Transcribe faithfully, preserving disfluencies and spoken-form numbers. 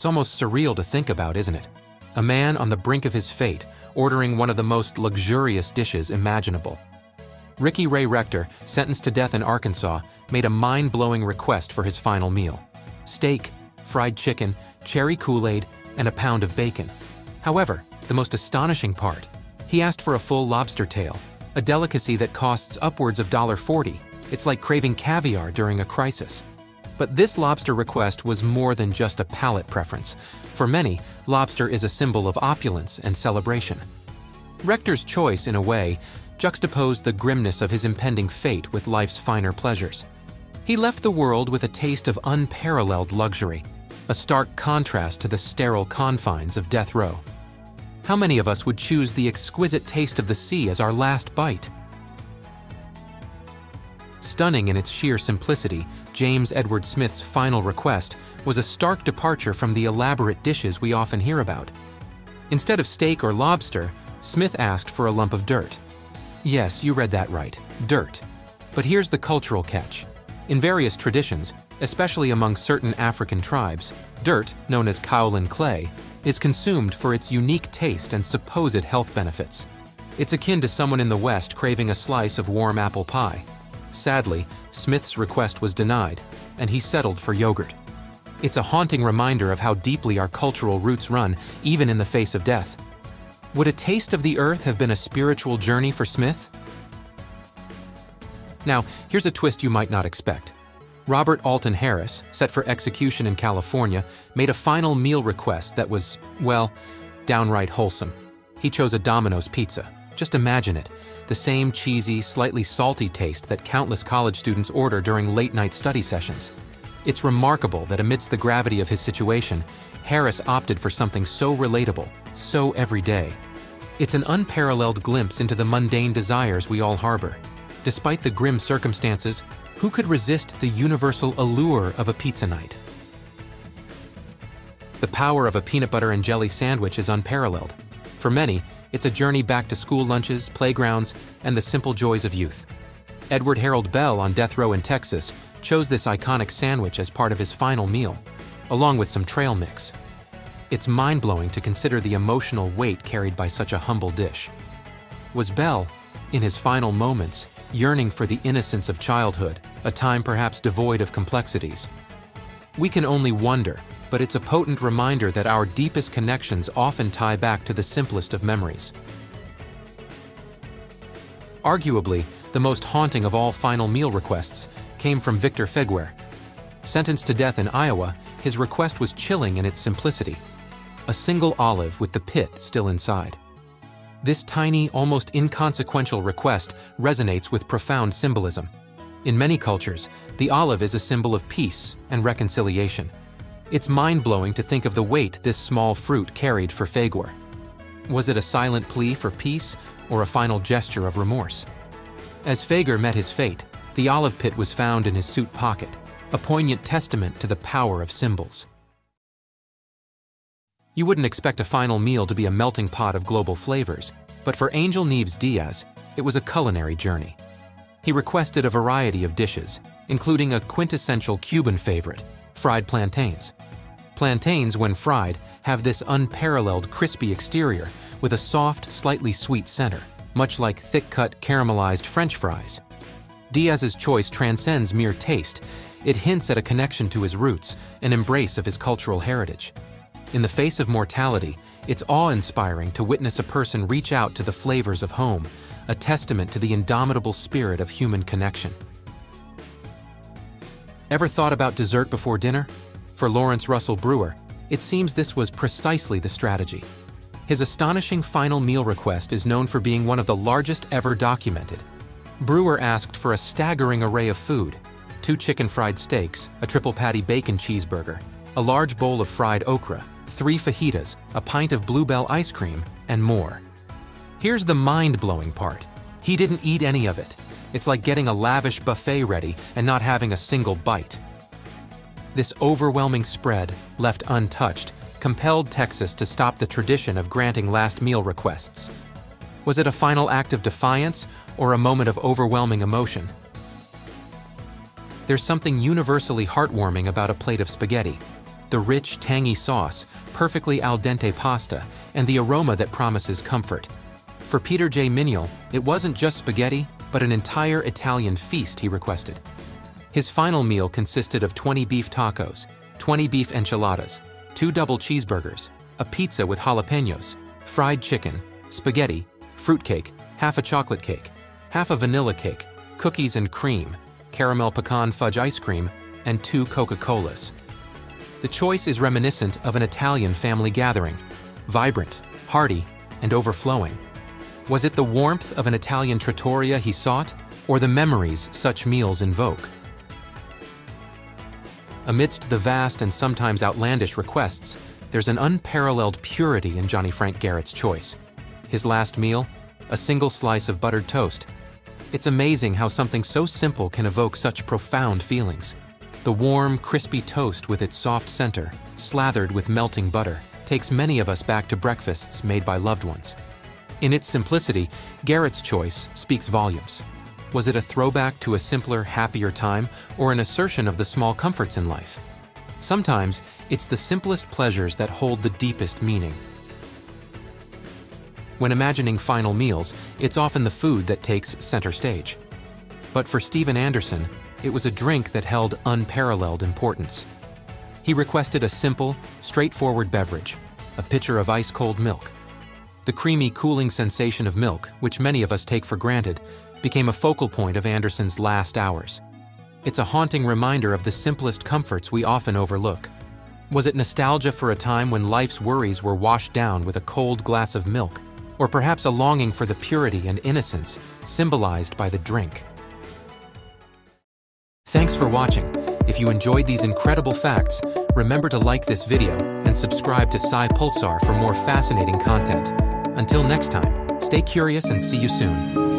It's almost surreal to think about, isn't it? A man on the brink of his fate, ordering one of the most luxurious dishes imaginable. Ricky Ray Rector, sentenced to death in Arkansas, made a mind-blowing request for his final meal. Steak, fried chicken, cherry Kool-Aid, and a pound of bacon. However, the most astonishing part, he asked for a full lobster tail, a delicacy that costs upwards of one dollar forty. It's like craving caviar during a crisis. But this lobster request was more than just a palate preference. For many, lobster is a symbol of opulence and celebration. Rector's choice, in a way, juxtaposed the grimness of his impending fate with life's finer pleasures. He left the world with a taste of unparalleled luxury, a stark contrast to the sterile confines of death row. How many of us would choose the exquisite taste of the sea as our last bite? Stunning in its sheer simplicity, James Edward Smith's final request was a stark departure from the elaborate dishes we often hear about. Instead of steak or lobster, Smith asked for a lump of dirt. Yes, you read that right, dirt. But here's the cultural catch. In various traditions, especially among certain African tribes, dirt, known as kaolin clay, is consumed for its unique taste and supposed health benefits. It's akin to someone in the West craving a slice of warm apple pie. Sadly, Smith's request was denied, and he settled for yogurt. It's a haunting reminder of how deeply our cultural roots run, even in the face of death. Would a taste of the earth have been a spiritual journey for Smith? Now, here's a twist you might not expect. Robert Alton Harris, set for execution in California, made a final meal request that was, well, downright wholesome. He chose a Domino's pizza. Just imagine it. The same cheesy, slightly salty taste that countless college students order during late-night study sessions. It's remarkable that amidst the gravity of his situation, Harris opted for something so relatable, so everyday. It's an unparalleled glimpse into the mundane desires we all harbor. Despite the grim circumstances, who could resist the universal allure of a pizza night? The power of a peanut butter and jelly sandwich is unparalleled. For many, it's a journey back to school lunches, playgrounds, and the simple joys of youth. Edward Harold Bell on death row in Texas chose this iconic sandwich as part of his final meal, along with some trail mix. It's mind-blowing to consider the emotional weight carried by such a humble dish. Was Bell, in his final moments, yearning for the innocence of childhood, a time perhaps devoid of complexities? We can only wonder, but it's a potent reminder that our deepest connections often tie back to the simplest of memories. Arguably, the most haunting of all final meal requests came from Victor Feguer. Sentenced to death in Iowa, his request was chilling in its simplicity: a single olive with the pit still inside. This tiny, almost inconsequential request resonates with profound symbolism. In many cultures, the olive is a symbol of peace and reconciliation. It's mind-blowing to think of the weight this small fruit carried for Feguer. Was it a silent plea for peace or a final gesture of remorse? As Feguer met his fate, the olive pit was found in his suit pocket, a poignant testament to the power of symbols. You wouldn't expect a final meal to be a melting pot of global flavors, but for Angel Nieves Diaz, it was a culinary journey. He requested a variety of dishes, including a quintessential Cuban favorite, fried plantains. Plantains, when fried, have this unparalleled crispy exterior with a soft, slightly sweet center, much like thick-cut caramelized French fries. Diaz's choice transcends mere taste. It hints at a connection to his roots, an embrace of his cultural heritage. In the face of mortality, it's awe-inspiring to witness a person reach out to the flavors of home, a testament to the indomitable spirit of human connection. Ever thought about dessert before dinner? For Lawrence Russell Brewer, it seems this was precisely the strategy. His astonishing final meal request is known for being one of the largest ever documented. Brewer asked for a staggering array of food: two chicken fried steaks, a triple patty bacon cheeseburger, a large bowl of fried okra, three fajitas, a pint of Bluebell ice cream, and more. Here's the mind-blowing part. He didn't eat any of it. It's like getting a lavish buffet ready and not having a single bite. This overwhelming spread, left untouched, compelled Texas to stop the tradition of granting last meal requests. Was it a final act of defiance or a moment of overwhelming emotion? There's something universally heartwarming about a plate of spaghetti. the rich, tangy sauce, perfectly al dente pasta, and the aroma that promises comfort. For Peter J. Miniel, it wasn't just spaghetti, but an entire Italian feast he requested. His final meal consisted of twenty beef tacos, twenty beef enchiladas, two double cheeseburgers, a pizza with jalapenos, fried chicken, spaghetti, fruitcake, half a chocolate cake, half a vanilla cake, cookies and cream, caramel pecan fudge ice cream, and two Coca-Colas. The choice is reminiscent of an Italian family gathering, vibrant, hearty, and overflowing. Was it the warmth of an Italian trattoria he sought, or the memories such meals invoke? Amidst the vast and sometimes outlandish requests, there's an unparalleled purity in Johnny Frank Garrett's choice. His last meal? A single slice of buttered toast. It's amazing how something so simple can evoke such profound feelings. The warm, crispy toast with its soft center, slathered with melting butter, takes many of us back to breakfasts made by loved ones. In its simplicity, Garrett's choice speaks volumes. Was it a throwback to a simpler, happier time, or an assertion of the small comforts in life? Sometimes, it's the simplest pleasures that hold the deepest meaning. When imagining final meals, it's often the food that takes center stage. But for Steven Anderson, it was a drink that held unparalleled importance. He requested a simple, straightforward beverage, a pitcher of ice-cold milk. The creamy, cooling sensation of milk, which many of us take for granted, became a focal point of Anderson's last hours. It's a haunting reminder of the simplest comforts we often overlook. Was it nostalgia for a time when life's worries were washed down with a cold glass of milk, or perhaps a longing for the purity and innocence symbolized by the drink? Thanks for watching. If you enjoyed these incredible facts, remember to like this video and subscribe to SciPulsar for more fascinating content. Until next time, stay curious and see you soon.